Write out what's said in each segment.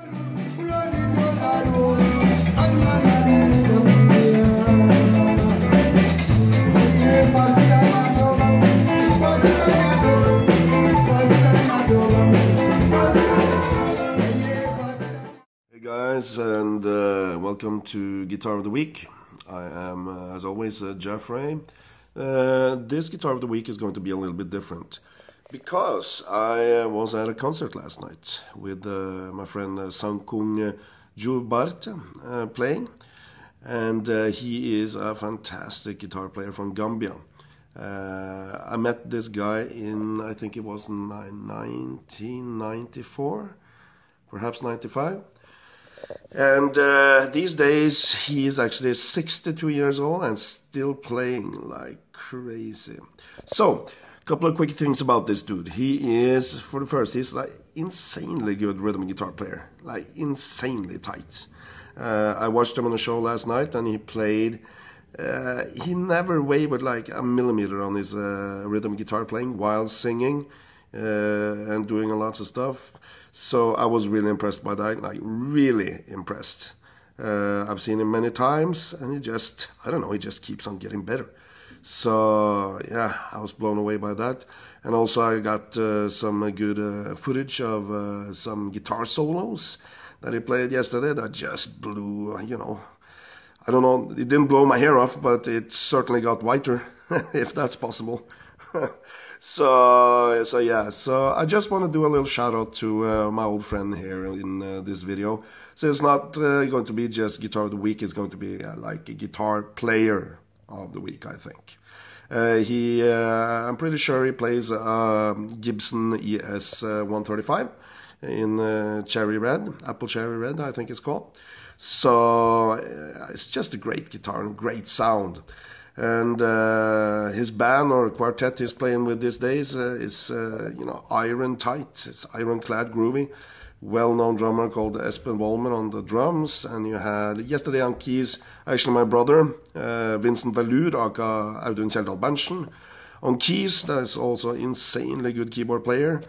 Hey guys, and welcome to Guitar of the Week. I am, as always, Jaffre. This Guitar of the Week is going to be a little bit different, because I was at a concert last night with my friend Sankung Jobarteh playing, and he is a fantastic guitar player from Gambia. I met this guy in, I think it was 1994, perhaps 95, and these days he is actually 62 years old and still playing like crazy. So, couple of quick things about this dude. He is, for the first, he's like insanely good rhythm guitar player, like insanely tight. I watched him on a show last night, and he played. He never wavered like a millimeter on his rhythm guitar playing while singing and doing lots of stuff. So I was really impressed by that, like really impressed. I've seen him many times, and he just, I don't know, he just keeps on getting better. So yeah, I was blown away by that, and also I got some good footage of some guitar solos that he played yesterday that just blew, you know, I don't know, it didn't blow my hair off, but it certainly got whiter, if that's possible. so yeah, so I just want to do a little shout out to my old friend here in this video. So it's not going to be just Guitar of the Week, it's going to be like a guitar player of the week, I think. I'm pretty sure he plays Gibson ES-135 in cherry red, apple cherry red, I think it's called. So it's just a great guitar and great sound. And his band or quartet he's playing with these days is you know, iron tight. It's ironclad, groovy. Well-known drummer called Espen Wallman on the drums, and you had yesterday on keys, actually my brother Vincent Valud, aka Audun Kjeldahl on keys. That's also insanely good keyboard player,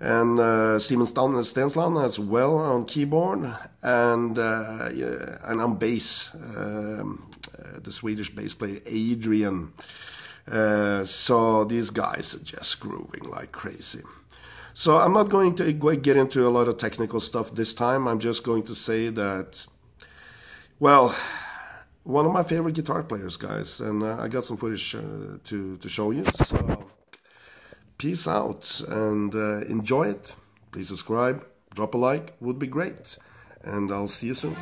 and Simon Stensland as well on keyboard, and on bass, the Swedish bass player Adrian. So these guys are just grooving like crazy. So I'm not going to get into a lot of technical stuff this time. I'm just going to say that, well, one of my favorite guitar players, guys, and I got some footage to show you. So peace out and enjoy it. Please subscribe, drop a like, would be great, and I'll see you soon.